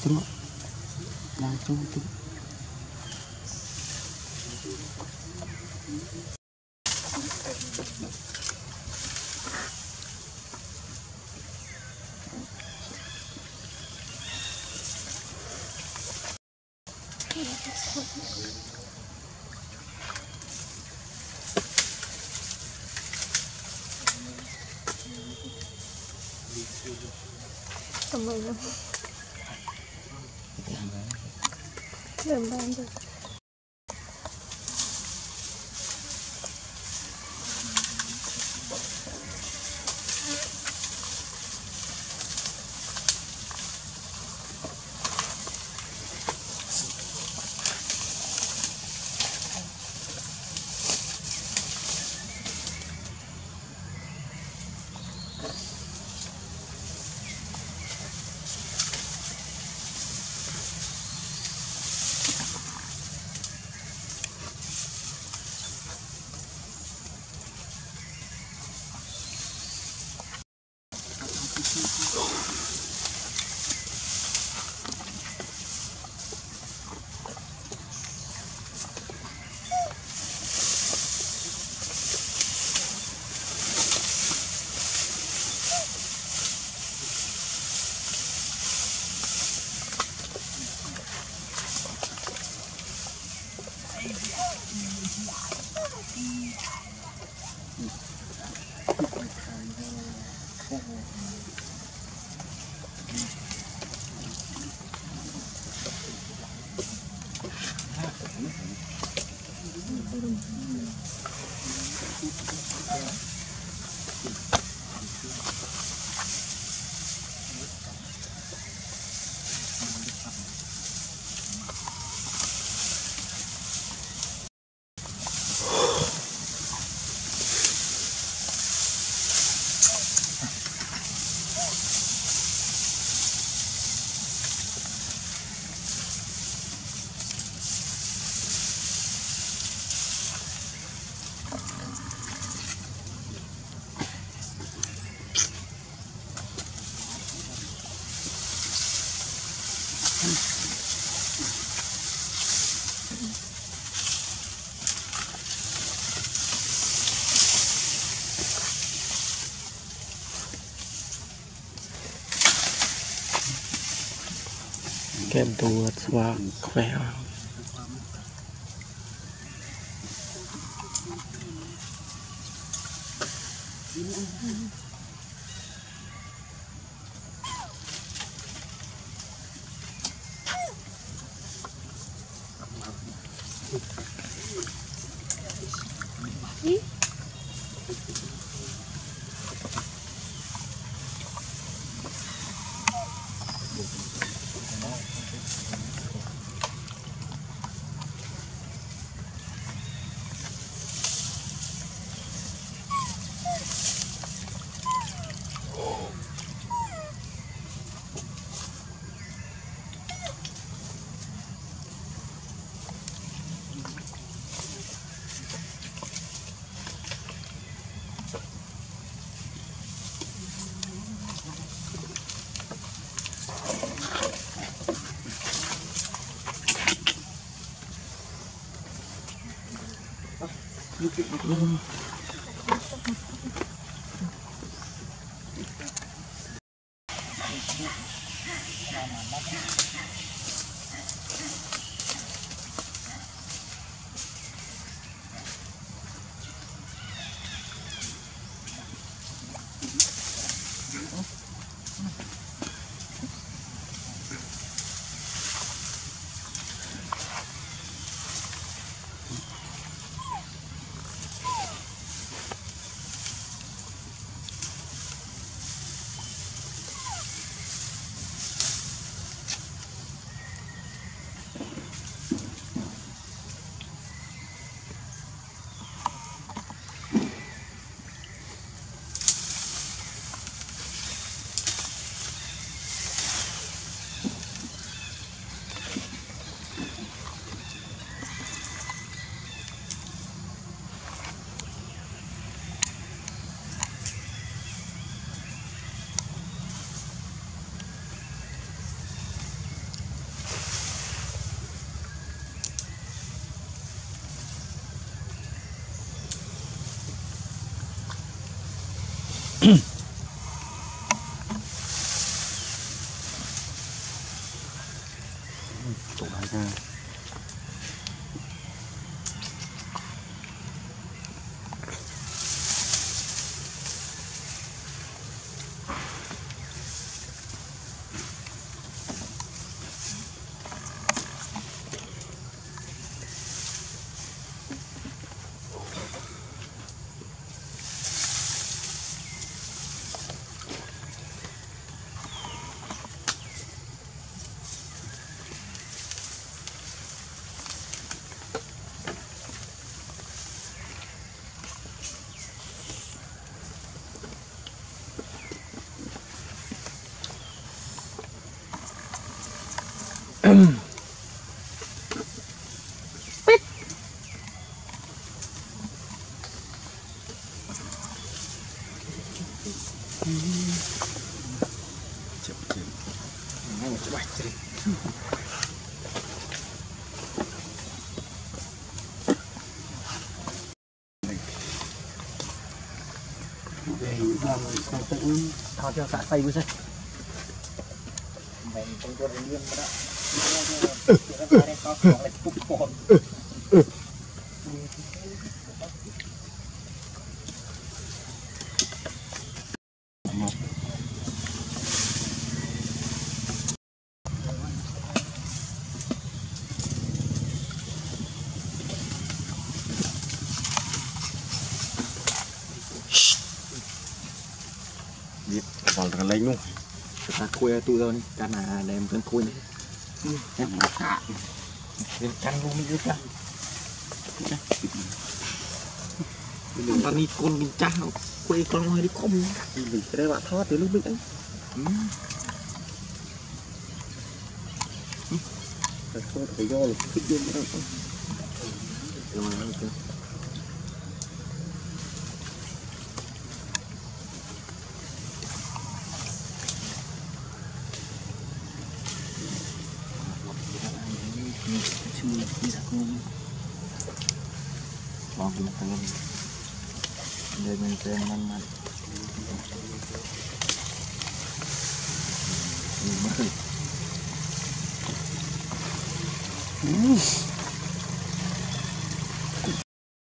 Cuma langsung tuh. Teman-teman. Lembang. Kem tuột và khỏe Tụ lại ra. Thọt cho xả xay với xay mày trong tuần liên đó còn lấy luôn, ta khui tui rồi, cái này đem cái khui đi, cái cả, cái luôn như cái, đừng ta đi con mình cha nó quay con hơi đi không, mình sẽ bạn thoát từ lúc đấy, không phải do là thích điên đâu, teman-teman ini